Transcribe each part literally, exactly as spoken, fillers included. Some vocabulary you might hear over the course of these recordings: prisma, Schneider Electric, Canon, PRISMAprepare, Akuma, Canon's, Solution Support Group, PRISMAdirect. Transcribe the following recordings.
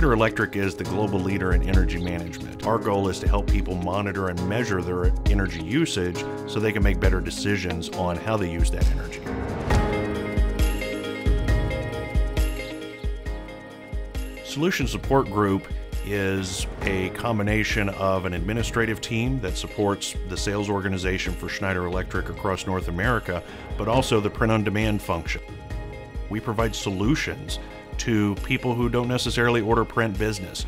Schneider Electric is the global leader in energy management. Our goal is to help people monitor and measure their energy usage so they can make better decisions on how they use that energy. Solution Support Group is a combination of an administrative team that supports the sales organization for Schneider Electric across North America, but also the print-on-demand function. We provide solutions to people who don't necessarily order print business.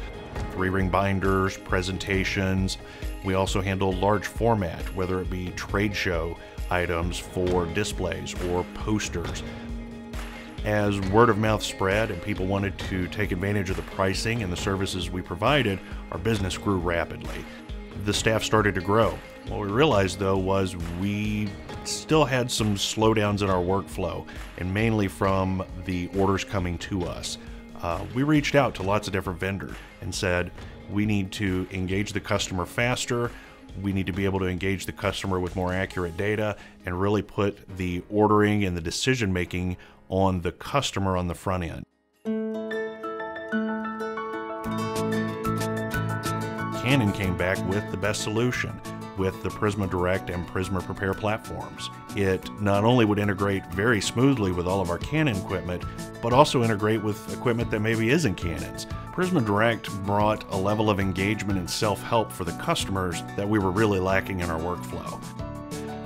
Three-ring binders, presentations. We also handle large format, whether it be trade show items for displays or posters. As word of mouth spread and people wanted to take advantage of the pricing and the services we provided, our business grew rapidly. The staff started to grow. What we realized though was we still had some slowdowns in our workflow, and mainly from the orders coming to us. Uh, we reached out to lots of different vendors and said, we need to engage the customer faster. We need to be able to engage the customer with more accurate data and really put the ordering and the decision making on the customer on the front end. Canon came back with the best solution with the Prismadirect and Prismaprepare platforms. It not only would integrate very smoothly with all of our Canon equipment, but also integrate with equipment that maybe isn't Canon's. Prismadirect brought a level of engagement and self-help for the customers that we were really lacking in our workflow.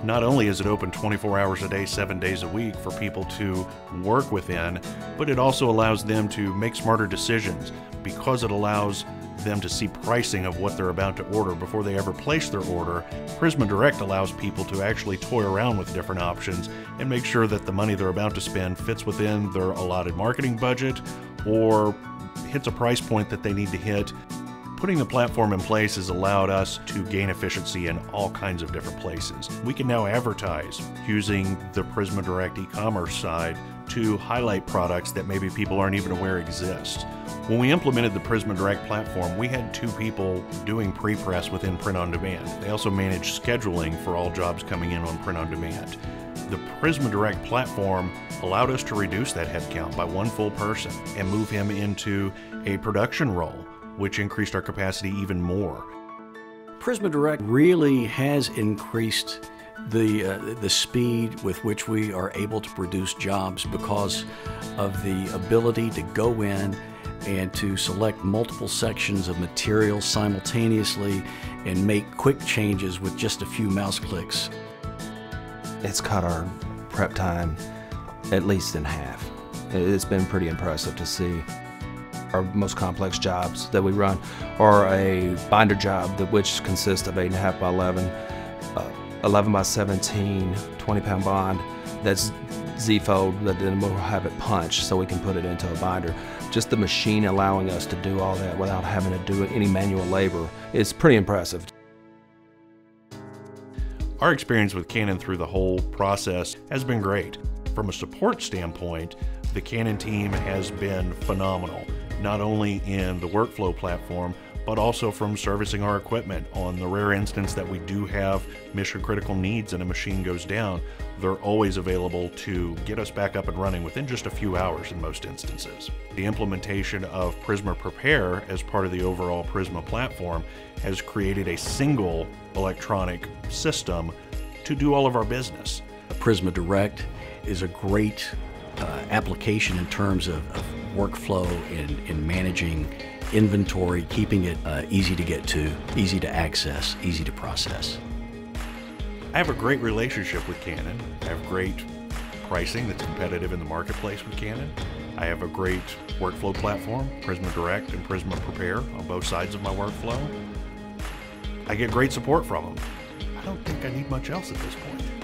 Not only is it open twenty-four hours a day, seven days a week for people to work within, but it also allows them to make smarter decisions because it allows them to see pricing of what they're about to order before they ever place their order. Prismadirect allows people to actually toy around with different options and make sure that the money they're about to spend fits within their allotted marketing budget or hits a price point that they need to hit. Putting the platform in place has allowed us to gain efficiency in all kinds of different places. We can now advertise using the Prismadirect e-commerce side to highlight products that maybe people aren't even aware exist. When we implemented the Prismadirect platform, we had two people doing pre-press within Print on Demand. They also managed scheduling for all jobs coming in on Print on Demand. The Prismadirect platform allowed us to reduce that headcount by one full person and move him into a production role, which increased our capacity even more. Prismadirect really has increased the, uh, the speed with which we are able to produce jobs because of the ability to go in and to select multiple sections of material simultaneously and make quick changes with just a few mouse clicks. It's cut our prep time at least in half. It's been pretty impressive to see. Our most complex jobs that we run are a binder job, which consists of eight and a half by eleven, uh, eleven by seventeen, twenty pound bond that's Z-fold, that then we'll have it punched so we can put it into a binder. Just the machine allowing us to do all that without having to do any manual labor is pretty impressive. Our experience with Canon through the whole process has been great. From a support standpoint, the Canon team has been phenomenal, not only in the workflow platform, but also from servicing our equipment. On the rare instance that we do have mission critical needs and a machine goes down, they're always available to get us back up and running within just a few hours in most instances. The implementation of Prismaprepare as part of the overall Prisma platform has created a single electronic system to do all of our business. Prismadirect is a great Uh, application in terms of, of workflow and, and managing inventory, keeping it uh, easy to get to, easy to access, easy to process. I have a great relationship with Canon. I have great pricing that's competitive in the marketplace with Canon. I have a great workflow platform, Prismadirect and Prismaprepare, on both sides of my workflow. I get great support from them. I don't think I need much else at this point.